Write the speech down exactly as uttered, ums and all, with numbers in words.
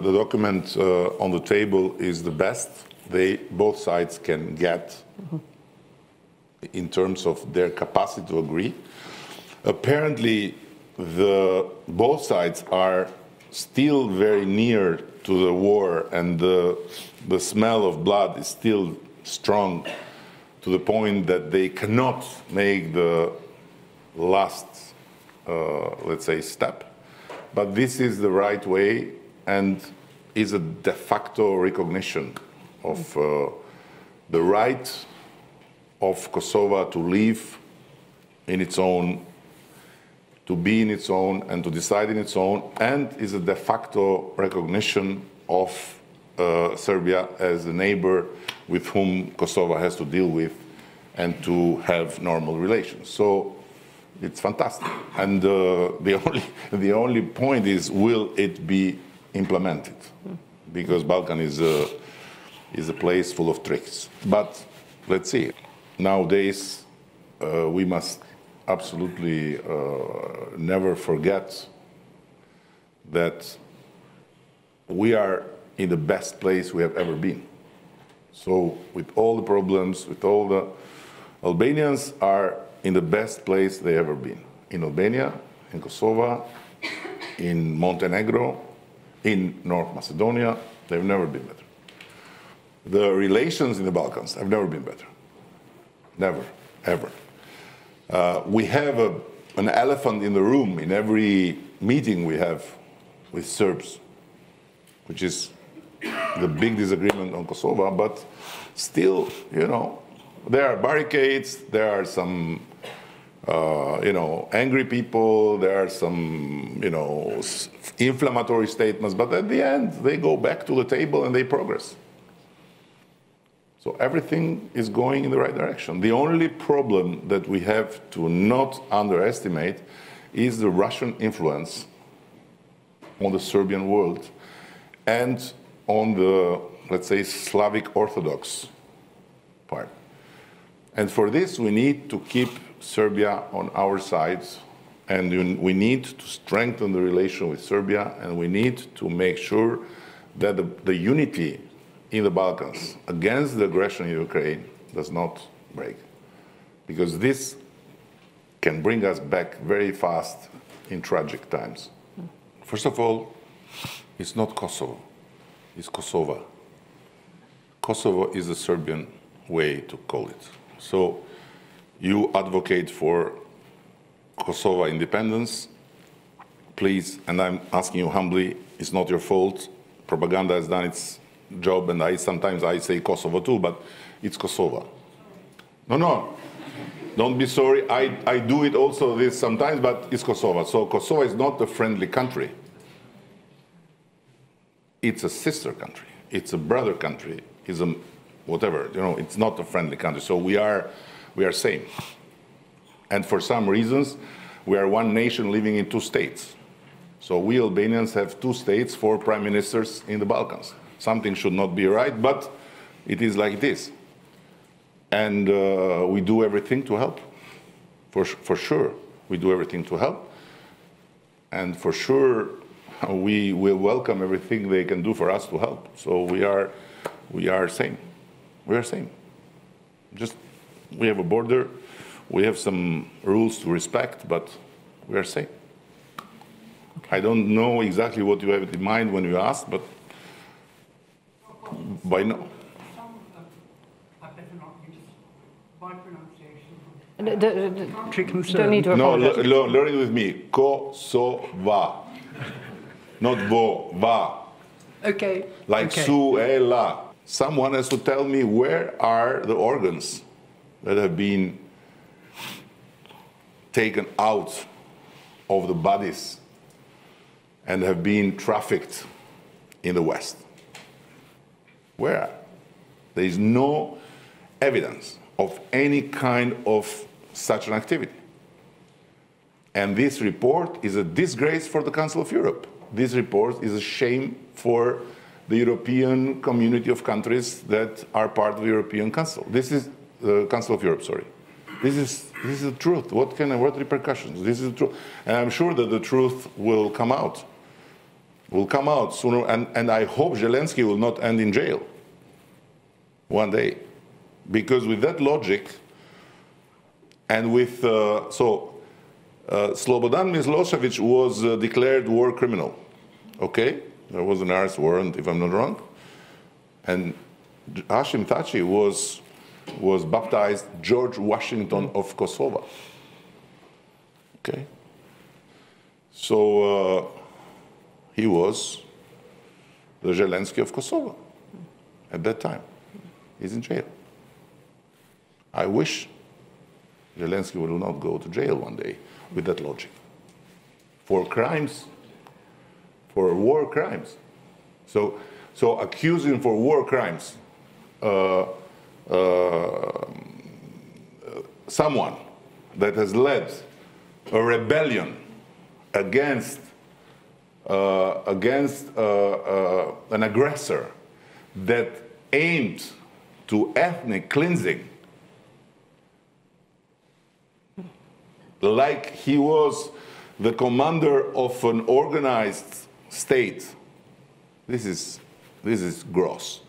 The document uh, on the table is the best they both sides can get mm-hmm. in terms of their capacity to agree. Apparently, the both sides are still very near to the war, and the the smell of blood is still strong, to the point that they cannot make the last, uh, let's say, step. But this is the right way, and is a de facto recognition of uh, the right of Kosovo to live in its own, to be in its own, and to decide in its own, and is a de facto recognition of uh, Serbia as a neighbor with whom Kosovo has to deal with and to have normal relations. So it's fantastic. And uh, the only, the only point is, will it be implemented? Because Balkan is a, is a place full of tricks. But let's see. Nowadays, uh, we must absolutely uh, never forget that we are in the best place we have ever been. So with all the problems, with all the Albanians are in the best place they ever been. In Albania, in Kosovo, in Montenegro, in North Macedonia, they've never been better. The relations in the Balkans have never been better. Never, ever. Uh, we have a, an elephant in the room in every meeting we have with Serbs, which is the big disagreement on Kosovo, but still, you know, there are barricades, there are some, uh, you know, angry people, there are some, you know, inflammatory statements, but at the end, they go back to the table and they progress. So everything is going in the right direction. The only problem that we have to not underestimate is the Russian influence on the Serbian world and on the, let's say, Slavic Orthodox part. And for this, we need to keep Serbia on our side, and we need to strengthen the relation with Serbia, and we need to make sure that the, the unity in the Balkans against the aggression in Ukraine does not break, because this can bring us back very fast in tragic times. First of all, it's not Kosovo, it's Kosovo. Kosovo is the Serbian way to call it. So you advocate for Kosovo independence, please, and I'm asking you humbly, it's not your fault, propaganda has done its job, and I sometimes I say Kosovo too, but it's Kosovo. No, no, don't be sorry. I, I do it also this sometimes, but it's Kosovo. So Kosovo is not a friendly country. It's a sister country. It's a brother country. It's a whatever. You know, it's not a friendly country. So we are, we are same. And for some reasons, we are one nation living in two states. So we Albanians have two states, four prime ministers in the Balkans. Something should not be right, but it is like this. And uh, we do everything to help. For, for sure, we do everything to help. And for sure, we will welcome everything they can do for us to help. So we are, we are same. We are same. Just, we have a border. We have some rules to respect, but we are same. I don't know exactly what you have in mind when you asked, but By no. Do, do, do, don't need to no, learn it with me. Kosova, not vo, va. Okay. Like okay. Su, e, la. Someone has to tell me where are the organs that have been taken out of the bodies and have been trafficked in the West. Where? There is no evidence of any kind of such an activity. And this report is a disgrace for the Council of Europe. This report is a shame for the European community of countries that are part of the European Council. This is the uh, Council of Europe, sorry. This is, this is the truth. What can, what repercussions? This is the truth. And I'm sure that the truth will come out. will come out sooner, and, and I hope Zelensky will not end in jail one day. Because with that logic, and with, uh, so, uh, Slobodan Milosevic was uh, declared war criminal, okay? There was an arrest warrant, if I'm not wrong. And Hashim Thaci was, was baptized George Washington of Kosovo, okay? So, uh, he was the Zelensky of Kosovo at that time. He's in jail. I wish Zelensky will not go to jail one day with that logic. For crimes, for war crimes. So, so accuse him for war crimes. Uh, uh, someone that has led a rebellion against Uh, against uh, uh, an aggressor that aimed to ethnic cleansing, like he was the commander of an organized state. This is, this is gross.